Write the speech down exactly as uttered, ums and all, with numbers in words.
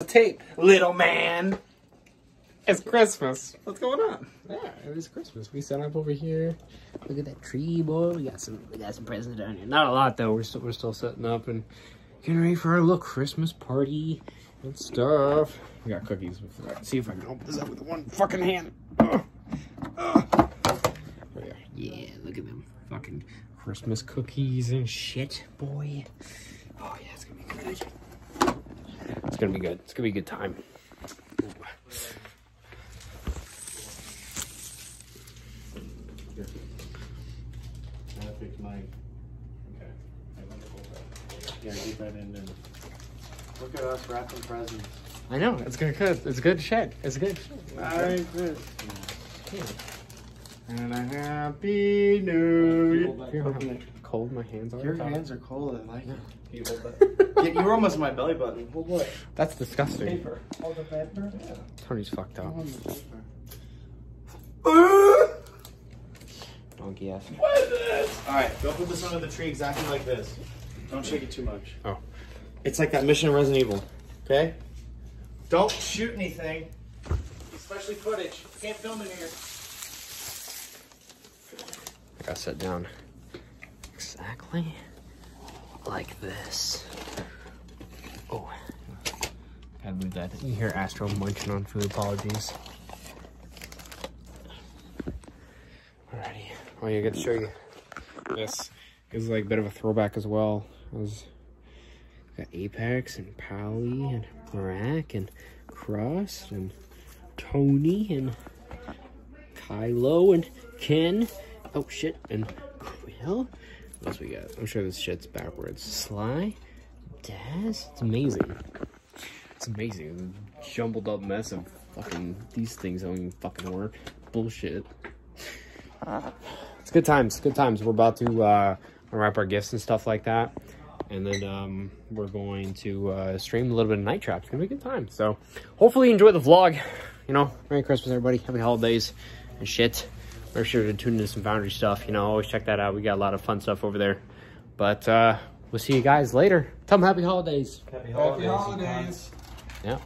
The tape, little man. It's Christmas. What's going on? Yeah, it is Christmas. We set up over here. Look at that tree, boy. We got some. We got some presents down here. Not a lot though. We're still we're still setting up and getting ready for our little Christmas party and stuff. We got cookies. Let's see if I can open this up with one fucking hand. Ugh. Ugh. Yeah, look at them fucking Christmas cookies and shit, boy. Oh yeah, it's gonna be good. It's gonna be good. It's gonna be a good time. Perfect mic. Okay. Yeah, keep that in there. Look at us wrapping presents. I know. It's gonna cut. It's good shit. It's good shit. Merry Christmas. And a happy new year. You know how cold my hands are? Your hands are cold. I like it. You hold that. Yeah, you were almost my belly button. Well, what? That's disgusting. Paper. All the paper? Yeah. Tony's fucked up. Donkey ass. What is this? All right, go put this under the tree exactly like this. Don't shake it too much. Oh. It's like that mission of Resident Evil. Okay? Don't shoot anything, especially footage. You can't film in here. I gotta sit down exactly like this. Oh, gotta move that. You hear Astro munching on food, apologies. Alrighty. Well, I gotta show you this. Is like a bit of a throwback as well. I was got Apex and Pally and Brack and Crust and Tony and Kylo and Ken. Oh shit, and Quill. What else we got? I'm sure this shit's backwards. Sly, Daz, it's amazing. It's amazing. It's a jumbled up mess of fucking, these things don't even fucking work. Bullshit. It's good times, good times. We're about to uh, unwrap our gifts and stuff like that. And then um, we're going to uh, stream a little bit of Night Trap. It's gonna be a good time. So hopefully you enjoy the vlog. You know, Merry Christmas everybody. Happy holidays and shit. Make sure to tune into some Foundry stuff. You know, always check that out. We got a lot of fun stuff over there. But uh, we'll see you guys later. Tell them happy holidays. Happy holidays. Happy holidays. Yeah.